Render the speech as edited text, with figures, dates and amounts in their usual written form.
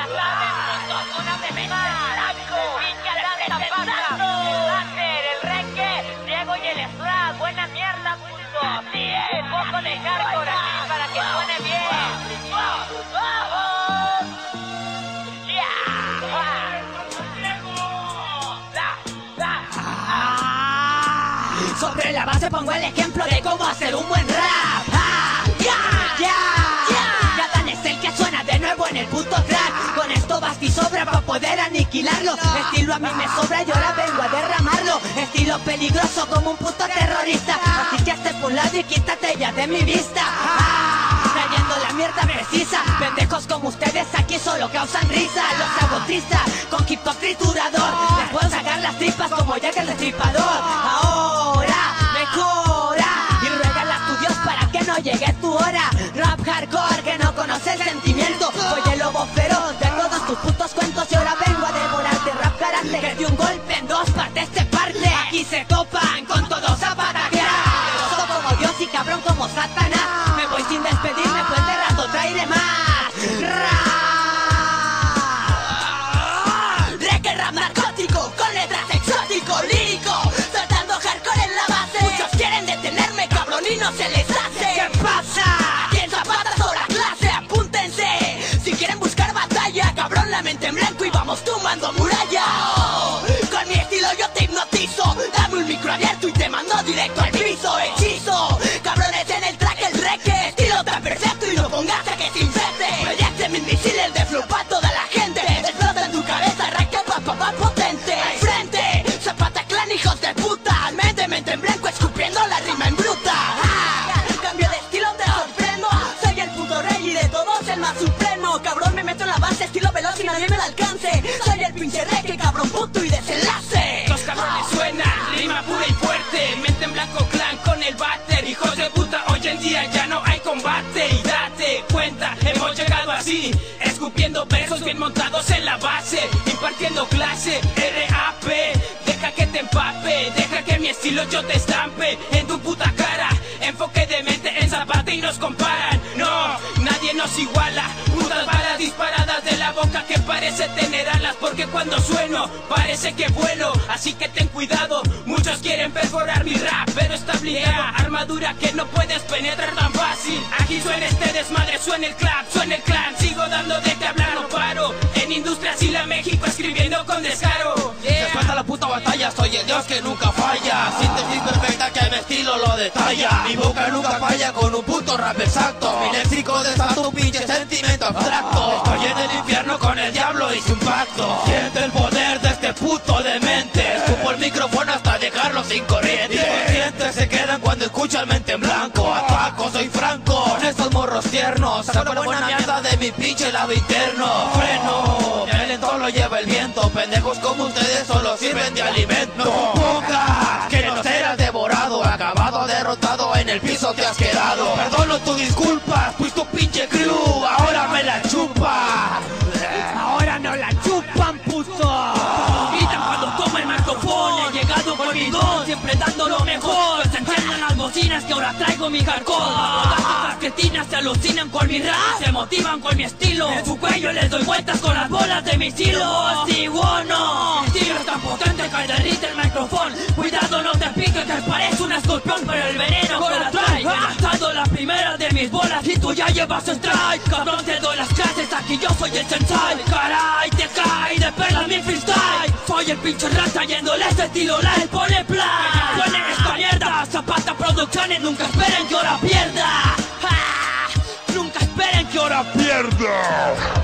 la clave es de Mente En Blanco. El Reke, Diego y el Srath. Buena mierda, puto. Así es. Un poco de hardcore aquí para que suene bien. ¡Vamos! ¡Ya! Sobre la base pongo el ejemplo de cómo hacer un buen rap. En el puto track, con esto basta y sobra para poder aniquilarlo. Estilo a mí me sobra y ahora vengo a derramarlo. Estilo peligroso como un puto terrorista. Así que hazte por un lado y quítate ya de mi vista. Trayendo la mierda precisa. Pendejos como ustedes aquí solo causan risa. Los sabotistas con hip hop triturador. Les puedo sacar las tripas como Jack el Destripador. Ahora mejora y ruégale a tu Dios para que no llegue tu hora. Rap hardcore que no conoce el sentimiento. Oye, lobo feroz de todos tus putos cuentos, y ahora vengo a devorarte. Rap karate que de un golpe en dos partes te parte. Aquí se topan con todos a patatear. Soy como Dios y cabrón como Satanás. Me voy sin despedirme, pues de rato traeré más. Reke rap narcótico con letras exótico, lírico, saltando hardcore en la base. Muchos quieren detenerme, cabrón, y no se les hace. ¿Qué pasa? Mente en blanco y vamos tumbando muralla. Con mi estilo yo te hipnotizo. Dame un micro abierto y te mando directo al piso. Hechizo, cabrones en el track el Reke. Estilo tan perfecto y no pongas a que se infecte. Proyecten mis misiles de flow pa' toda la gente. Explota en tu cabeza, Reke papá más potente. Al frente, Zapata Clan, hijos de puta. Mente en blanco escupiendo la rima en bruta. ¡Ah! Cambio de estilo, te sorprendo. Soy el puto rey y de todos el más supremo. Cabrón, me meto en la base, estilo veloz y nadie me la alcance. Soy el pinche Reke, cabrón puto y desenlace. Los cabrones suenan, rima pura y fuerte. Mente en blanco clan con el váter. Hijos de puta, hoy en día ya no hay combate. Y date cuenta, hemos llegado así, escupiendo versos bien montados en la base, impartiendo clase, RAP. Deja que te empape, deja que mi estilo yo te estampe en tu puta cara. Enfoque de mente en Zapata y nos comparan. No, nadie nos iguala. Putas balas disparadas de la boca que parece tener alas, porque cuando sueno parece que vuelo. Así que ten cuidado, muchos quieren perforar mi rap, pero está blindado, armadura que no puedes penetrar tan fácil. Aquí suena este desmadre, suena el clap, suena el clan. Sigo dando de qué hablar, no paro. En Industria sí la México escribiendo con descaro. Se falta la puta batalla, soy el dios que nunca falla. Síntesis perfecta que mi estilo lo detalla. Mi boca nunca falla con un puto rap exacto. Mi léxico desata un pinche sentimiento abstracto. Estoy en el infierno con el diablo y su pacto. Siente el poder de este puto demente. Escupo el micrófono hasta dejarlo sin corriente. Inconscientes se quedan cuando escuchan Mente en Blanco. Ataco, soy franco, con estos morros tiernos. Saco la buena mierda de mi pinche lado interno. Freno, mi aliento lo lleva el viento. Pendejos como ustedes solo sirven de alimento. Boca, que no serás devorado. Acabado, derrotado, en el piso te has quedado. Perdono tus disculpas, pues tu pinche crew ahora me la chupa. Ahora no la chupan, puto. Gritan cuando toma el micrófono. He llegado con mi don, siempre dando lo mejor. Se encienden las bocinas que ahora traigo mi hardcore. Se alucinan con mi rap, se motivan con mi estilo. En su cuello les doy vueltas con las bolas de mis hilos. Si bueno, mi estilo es tan potente que derrite el micrófono. Cuidado, no te pique que parece un escorpión, pero el veneno que la trae. He lanzado la primera de mis bolas y tú ya llevas strike. Cabrón, te doy las clases, aquí yo soy el sensei. Caray, te cae de perlas mi freestyle. Soy el pinche Rap trayéndole ese estilo, la el pone play. Que suene esta mierda, Zapata Producciones. Nunca esperen que ahora pierda. Nunca esperen que ahora pierda.